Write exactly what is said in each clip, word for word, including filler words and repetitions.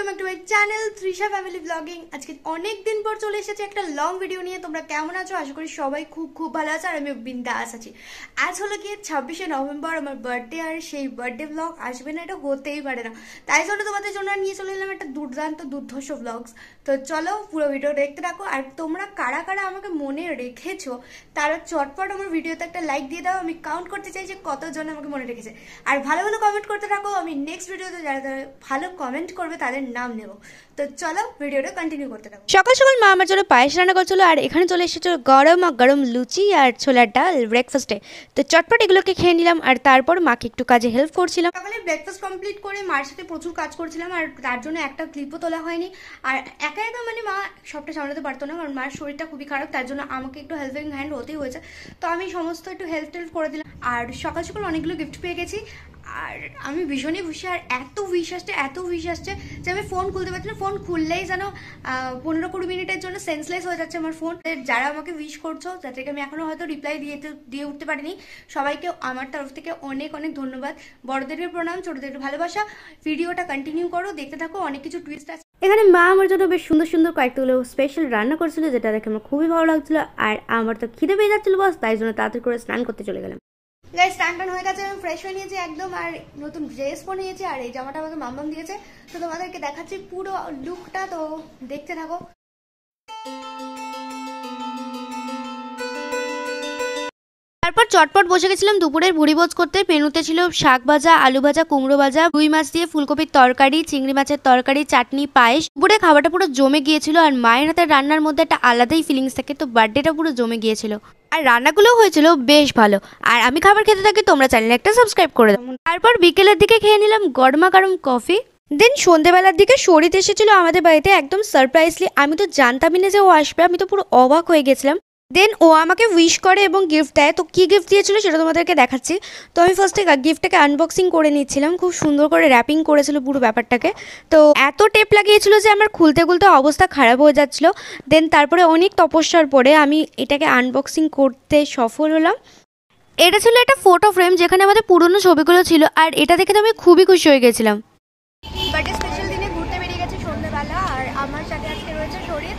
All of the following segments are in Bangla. Welcome back to my channel Trisha family blogging. आज के अनेक दिन पर चले एसेছি একটা লং ভিডিও নিয়ে। তোমরা কেমন আছো? আশা করি সবাই খুব খুব ভালো আছো আর আমি বিন্দাস আছি। আজ হলো কি ছাব্বিশে নভেম্বর, আমার বার্থডে, আর সেই বার্থডে ব্লগ আসবে না এটা হতেই পারে না, তাই জন্য তোমাদের জন্য নিয়ে চলে এলাম একটা দুর্দান্ত দুর্ধর্ষ ব্লগস। তো চলো পুরো ভিডিও দেখতে থাকো। আর তোমরা কারা কারা আমাকে মনে রেখেছো তারা চটপট আমার ভিডিওতে একটা লাইক দিয়ে দাও। আমি কাউন্ট করতে চাই যে কতজন আমাকে মনে রেখেছে, আর ভালো ভালো কমেন্ট করতে থাকো। আমি নেক্সট ভিডিওতে যারা যারা ভালো কমেন্ট করবে তাদের নাম নেব। তো চলো ভিডিওটা কন্টিনিউ করতে থাকো। সকাল সকাল মা আমার জন্য পায়েস রান্না করছিল, আর এখানে চলে এসেছিল গরম গরম লুচি আর ছোলার ডাল ব্রেকফাস্টে। তো চটপট এগুলোকে খেয়ে নিলাম, আর তারপর মাকে একটু কাজে হেল্প করছিলাম। সকালে ব্রেকফাস্ট কমপ্লিট করে মার সাথে প্রচুর কাজ করছিলাম, আর তার জন্য একটা ক্লিপও তোলা হয়নি। আর একাই তো মানে মা সবটা সামলাতে পারতো না, কারণ মার শরীরটা খুবই খারাপ, তার জন্য আমাকে একটু হেল্পিং হ্যান্ড হতেই হয়েছে। তো আমি সমস্ত একটু হেল্প টেল্প করে দিলাম। আর সকাল সকাল অনেকগুলো গিফট পেয়ে গেছি, আর আমি ভীষণই খুশি। আর এত উইশ আসছে এত উইশ আসছে যে আমি ফোন খুলতে পারছি না। ফোন খুললেই যেন পনেরো কুড়ি মিনিটের জন্য সেন্সলেস হয়ে যাচ্ছে আমার ফোন। যারা আমাকে উইশ করছো, যাদেরকে আমি এখনও হয়তো রিপ্লাই দিয়ে দিয়ে উঠতে পারিনি, সবাইকে আমার তরফ থেকে অনেক অনেক ধন্যবাদ। বড়দেরকে প্রণাম, ছোটদেরকে ভালোবাসা। ভিডিওটা কন্টিনিউ করো, দেখতে থাকো, অনেক কিছু টুইস্ট আছে। এখানে মা আমার জন্য বেশ সুন্দর সুন্দর কয়েকগুলো স্পেশাল রান্না করেছিল, যেটা দেখে আমার খুবই ভালো লাগছিলো। আর আমার তো খিদে পেয়ে যাচ্ছিলো বস, তাই জন্য তাড়াতাড়ি করে স্নান করতে চলে গেলাম। গাইস স্নান টান হয়ে গেছে, আমি ফ্রেশ হয়ে নিয়েছি একদম, আর নতুন ড্রেস পরে নিয়েছি। আর এই জামাটা আমাকে মামমাম দিয়েছে, তো তোমাদেরকে দেখাচ্ছি পুরো লুকটা, তো দেখতে থাকো। তারপর চটপট বসে গেছিলাম দুপুরের ভুড়ি ভোজ করতে। মেনুতে ছিল শাক ভাজা, আলু ভাজা, কুমড়ো ভাজা, রুই মাছ দিয়ে ফুলকপির তরকারি, চিংড়ি মাছের তরকারি, চাটনি, পায়েস। দুপুরে খাবারটা পুরো জমে গিয়েছিল, আর মায়ের হাতের রান্নার মধ্যে একটা আলাদাই ফিলিংস থাকে, তো বার্থডেটা পুরো জমে গিয়েছিল। আর রান্নাগুলো হয়েছিল বেশ ভালো। আর আমি খাবার খেতে থাকি, তোমরা চ্যানেল একটা সাবস্ক্রাইব করে দাও। তারপর বিকেলের দিকে খেয়ে নিলাম গরমা গরম কফি। দেন সন্ধ্যেবেলার দিকে শরীর এসেছিল আমাদের বাড়িতে একদম সারপ্রাইজলি। আমি তো জানতামই না যে ও আসবে, আমি তো পুরো অবাক হয়ে গেছিলাম। দেন ও আমাকে উইশ করে এবং গিফট দেয়। তো কী গিফট দিয়েছিল সেটা তোমাদেরকে দেখাচ্ছি। তো আমি ফার্স্টে গিফটটাকে আনবক্সিং করে নিচ্ছিলাম। খুব সুন্দর করে র্যাপিং করেছিল পুরো ব্যাপারটাকে। তো এত টেপ লাগিয়েছিল যে আমার খুলতে খুলতে অবস্থা খারাপ হয়ে যাচ্ছিল। দেন তারপরে অনেক তপস্যার পরে আমি এটাকে আনবক্সিং করতে সফল হলাম। এটা ছিল একটা ফটো ফ্রেম, যেখানে আমাদের পুরনো ছবিগুলো ছিল, আর এটা দেখে তো আমি খুবই খুশি হয়ে গেছিলাম। বার্থডে স্পেশাল দিনে ঘুরতে বেরিয়ে গেছি সন্ধ্যেবেলা, আর আমার সাথে আজকে রয়েছে শরীর।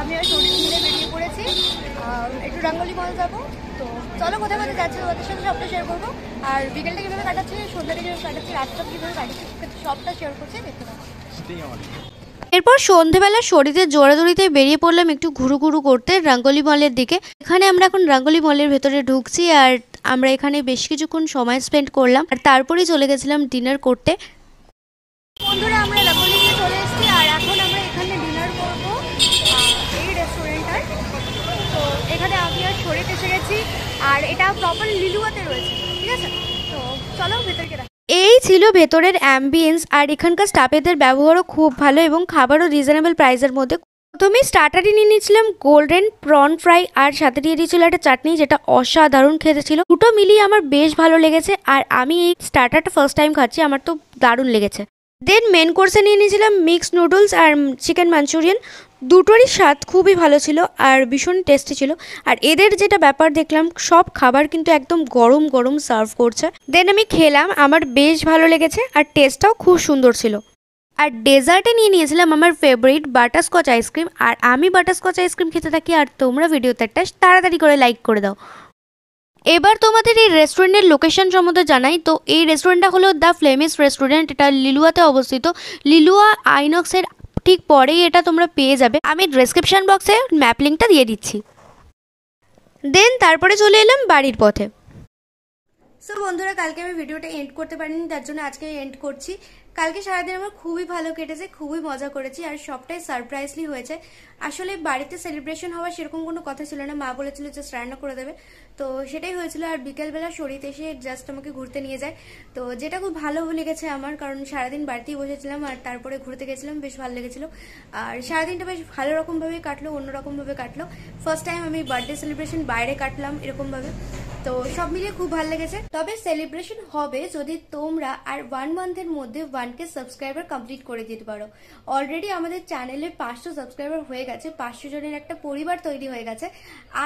আমি আর শরীর মিলে বেরিয়ে পড়েছি, একটু রাঙ্গলিমল যাবো। তো চলো কোথায় কোথায় যাচ্ছি ওদের সাথে সবটা শেয়ার করবো, আর বিকেলটা কীভাবে কাটাচ্ছি, সন্ধ্যাটা কীভাবে কাটাচ্ছি, রাতটা কীভাবে কাটাচ্ছি, সবটা শেয়ার করছি, দেখতে পাবো। এরপর সন্ধ্যেবেলা শরীরের জোড়াজোড়িতে বেরিয়ে পড়লাম একটু ঘুরু ঘুরু করতে রাঙ্গলিমলের দিকে। এখানে আমরা এখন রাঙ্গলিমলের ভেতরে ঢুকছি, আর আমরা এখানে বেশ কিছুক্ষণ সময় স্পেন্ড করলাম, আর তারপরেই চলে গেছিলাম ডিনার করতে। বন্ধুরা আমরা রাঙ্গলি দিয়ে চলে এসেছি, আর এখন আমরা এখানে ডিনার করবো এই রেস্টুরেন্টটায়। তো এখানে আমি আর শরীর এসে গেছি, আর এটা প্রপার লিলুয়াতে রয়েছে, ঠিক আছে? তো চলো ভেতরকে রাখি। এই ছিল ভেতরের অ্যাম্বিয়েন্স, আর এখানকার স্টাফেদের ব্যবহারও খুব ভালো, এবং খাবারও রিজনেবল প্রাইসের মধ্যে। প্রথমে স্টার্টারটি নিয়ে নিয়েছিলাম গোল্ডেন প্রন ফ্রাই, আর সাথে দিয়ে দিয়েছিল একটা চাটনি, যেটা অসাধারণ খেতে ছিল। দুটো মিলিয়ে আমার বেশ ভালো লেগেছে, আর আমি এই স্টার্টারটা ফার্স্ট টাইম খাচ্ছি, আমার তো দারুণ লেগেছে। দেন মেন কোর্সে নিয়ে নিয়েছিলাম মিক্সড নুডলস আর চিকেন মাঞ্চুরিয়ান। দুটোরই স্বাদ খুবই ভালো ছিল, আর ভীষণ টেস্টি ছিল। আর এদের যেটা ব্যাপার দেখলাম, সব খাবার কিন্তু একদম গরম গরম সার্ভ করছে। দেন আমি খেলাম, আমার বেশ ভালো লেগেছে, আর টেস্টটাও খুব সুন্দর ছিল। আর ডেজার্টে নিয়ে নিয়েছিলাম আমার ফেভারিট বাটারস্কচ আইসক্রিম, আর আমি বাটারস্কচ আইসক্রিম খেতে থাকি। আর তোমরা ভিডিওতে একটা তাড়াতাড়ি করে লাইক করে দাও। এবার তোমাদের এই রেস্টুরেন্টের লোকেশন সম্বন্ধে জানাই। তো এই রেস্টুরেন্টটা হলো দ্য ফ্লেমিস রেস্টুরেন্ট, এটা লিলুয়াতে অবস্থিত। লিলুয়া আইনক্সের ঠিক পরেই এটা তোমরা পেয়ে যাবে। আমি ডেসক্রিপশন বক্সে ম্যাপ লিঙ্কটা দিয়ে দিচ্ছি। দেন তারপরে চলে এলাম বাড়ির পথে। সো বন্ধুরা, কালকে আমি ভিডিওটা এন্ড করতে পারিনি, তার জন্য আজকে এন্ড করছি। কালকে সারাদিন আমার খুবই ভালো কেটেছে, খুবই মজা করেছি, আর সবটাই সারপ্রাইজলি হয়েছে। আসলে বাড়িতে সেলিব্রেশন হওয়ার সেরকম কোনো কথা ছিল না, মা বলেছিল জাস্ট রান্না করে দেবে, তো সেটাই হয়েছিল। আর বিকেলবেলা শরীরে এসে জাস্ট আমাকে ঘুরতে নিয়ে যায়, তো যেটা খুব ভালো লেগেছে আমার, কারণ সারাদিন বাড়িতেই বসেছিলাম, আর তারপরে ঘুরতে গেছিলাম, বেশ ভালো লেগেছিলো। আর সারাদিনটা বেশ ভালো রকমভাবেই কাটলো, অন্যরকমভাবে কাটলো। ফার্স্ট টাইম আমি বার্থডে সেলিব্রেশন বাইরে কাটলাম এরকমভাবে, তো সব মিলিয়ে খুব ভালো লেগেছে। তবে সেলিব্রেশন হবে যদি তোমরা আর ওয়ান মান্থের মধ্যে ওয়ান কে সাবস্ক্রাইবার কমপ্লিট করে দিতে পারো। অলরেডি আমাদের চ্যানেলে পাঁচশো সাবস্ক্রাইবার হয়ে গেছে, পাঁচশো জনের একটা পরিবার তৈরি হয়ে গেছে।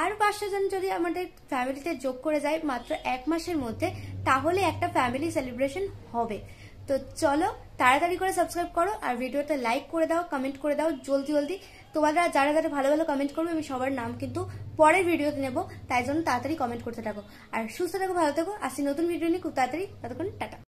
আর পাঁচশো জন যদি আমাদের ফ্যামিলিতে যোগ করে যায় মাত্র এক মাসের মধ্যে, তাহলে একটা ফ্যামিলি সেলিব্রেশন হবে। तो चलो ताड़ाताड़ी करे सबस्क्राइब करो और भिडियोटा लाइक करे दाओ कमेंट करे दाओ जल्दी जल्दी तोमरा जारा जारा भालो भालो कमेंट करबे आमि सबार नाम किन्तु परेर भिडियोते नेब ताई जोन्नो ताड़ाताड़ी कमेंट करते थाको और सुस्थ थाको भालो थाको आसि नतुन भिडियो निये खूब ताड़ाताड़ी ततक्षण टाटा।